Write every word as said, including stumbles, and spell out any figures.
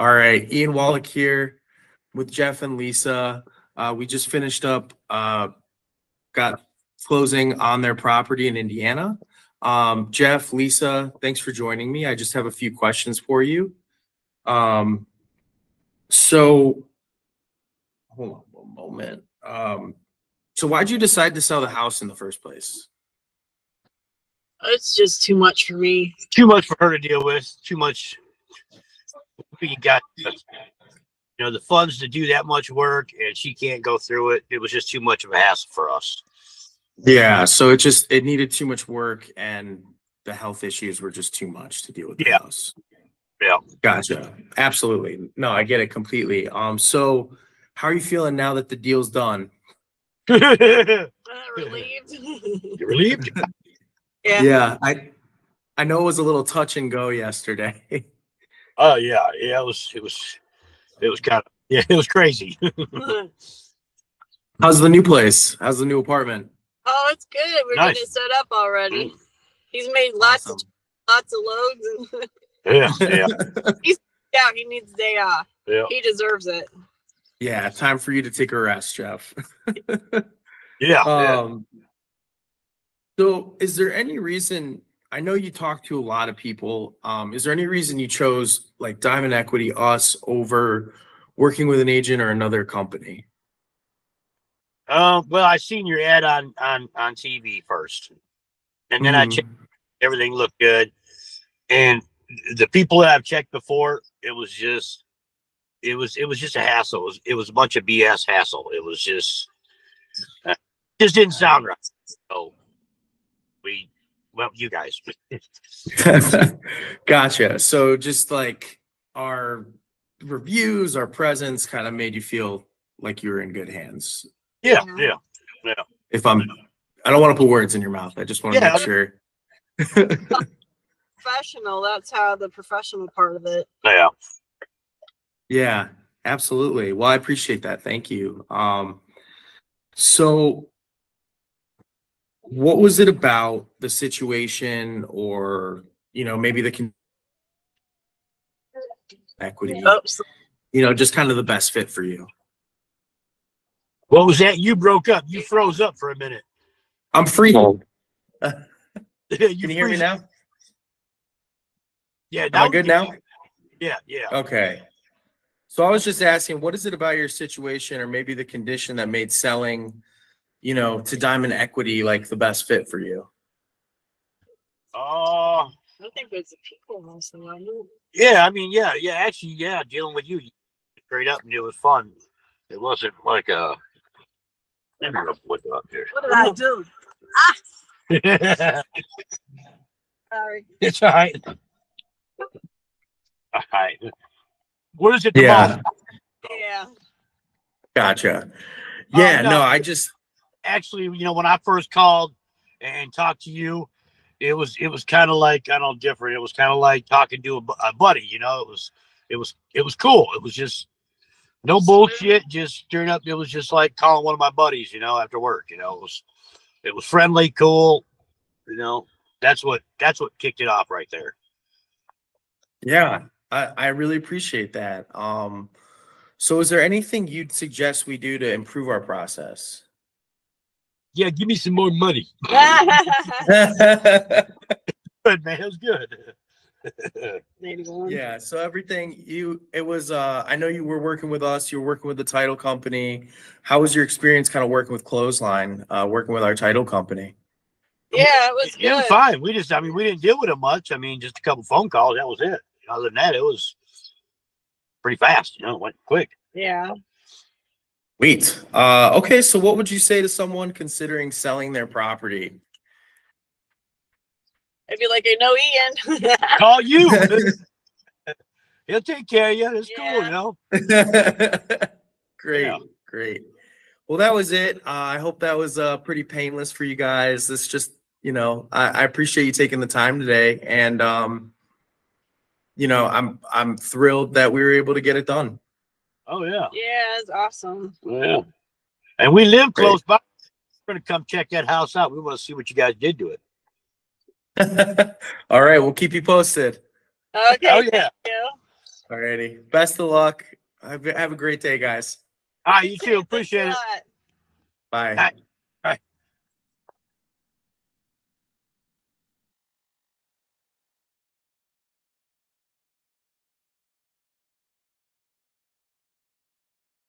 All right, Ian Wallach here with Jeff and Lisa. Uh, we just finished up, uh, got closing on their property in Indiana. Um, Jeff, Lisa, thanks for joining me. I just have a few questions for you. Um, so, hold on one moment. Um, so why'd you decide to sell the house in the first place? It's just too much for me. Too much for her to deal with. Too much. We got, you know, the funds to do that much work, and she can't go through it. It was just too much of a hassle for us. Yeah, so it just it needed too much work, and the health issues were just too much to deal with. Yeah. Those. Yeah. Gotcha. Absolutely. No, I get it completely. Um. So, how are you feeling now that the deal's done? uh, relieved. You're relieved. Yeah. Yeah. I I know it was a little touch and go yesterday. Oh, uh, yeah, yeah, it was, it was, it was kind of, yeah, it was crazy. How's the new place? How's the new apartment? Oh, it's good. We're nice. Getting it set up already. He's made lots awesome. of, lots of loads. And yeah, yeah. He's out. He needs a day off. Yeah. He deserves it. Yeah, time for you to take a rest, Jeff. Yeah. Um. Yeah. So, is there any reason? I know you talk to a lot of people. Um, is there any reason you chose like Diamond Equity, us, over working with an agent or another company? Uh, well, I seen your ad on, on, on T V first, and then mm. I checked. Everything looked good. And the people that I've checked before, it was just, it was, it was just a hassle. It was, it was a bunch of B S hassle. It was just, uh, just didn't sound right. So we, well, you guys. Gotcha. So just like our reviews, our presence kind of made you feel like you were in good hands. Yeah. Yeah. Yeah. If I'm, I don't want to put words in your mouth. I just want to yeah. make sure. Professional. That's how the professional part of it. Yeah. Yeah, absolutely. Well, I appreciate that. Thank you. Um, so what was it about the situation, or, you know, maybe the con equity, Oops. you know, just kind of the best fit for you? What was that? You broke up. You froze up for a minute. I'm free. Oh. Uh, you Can you hear me now? Yeah. Am I good now? Yeah. Yeah. Okay. So I was just asking, what is it about your situation, or maybe the condition, that made selling, you know, to Diamond Equity like the best fit for you? Oh, uh, I think it's the people mostly. I know. Yeah, I mean, yeah, yeah. Actually, yeah, dealing with you straight up, and it was fun. It wasn't like a. Let me look up here. What did I do? Ah. Sorry. It's all right. All right. What is it? Yeah. About? Yeah. Gotcha. Yeah. Oh, no. no, I just. Actually, you know, when I first called and talked to you, it was it was kind of like, I don't know, different. It was kind of like talking to a, a buddy. You know, it was it was it was cool. It was just no bullshit. Just straight up. It was just like calling one of my buddies. You know, after work. You know, it was it was friendly, cool. You know, that's what that's what kicked it off right there. Yeah, I I really appreciate that. Um, so is there anything you'd suggest we do to improve our process? Yeah, give me some more money. Good, man. It was good. Yeah, so everything you, it was, uh, I know you were working with us, you were working with the title company. How was your experience kind of working with Close Line, uh, working with our title company? Yeah, it was good. It was fine. We just, I mean, we didn't deal with it much. I mean, just a couple phone calls. That was it. Other than that, it was pretty fast. You know, it went quick. Yeah. Sweet. Uh, okay, so what would you say to someone considering selling their property? I'd be like, I know Ian. Call you. He'll take care of you. It's yeah. cool, you know. Great, yeah. great. Well, that was it. Uh, I hope that was uh, pretty painless for you guys. This just, you know, I, I appreciate you taking the time today, and um, you know, I'm I'm thrilled that we were able to get it done. Oh, yeah. Yeah, it's awesome. Yeah. And we live close by. We're going to come check that house out. We want to see what you guys did to it. All right. We'll keep you posted. Okay. Oh, yeah. Thank you. Alrighty. Best of luck. Have a great day, guys. Ah, right, you too. Appreciate it. Bye. Bye.